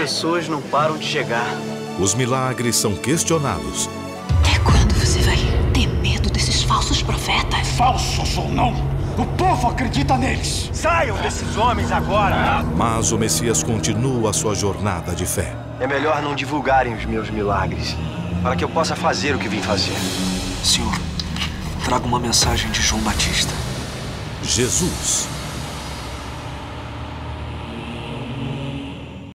pessoas não param de chegar. Os milagres são questionados. Até quando você vai ter medo desses falsos profetas? Falsos ou não, o povo acredita neles. Saiam desses homens agora! Mas o Messias continua a sua jornada de fé. É melhor não divulgarem os meus milagres, para que eu possa fazer o que vim fazer. Senhor, traga uma mensagem de João Batista. Jesus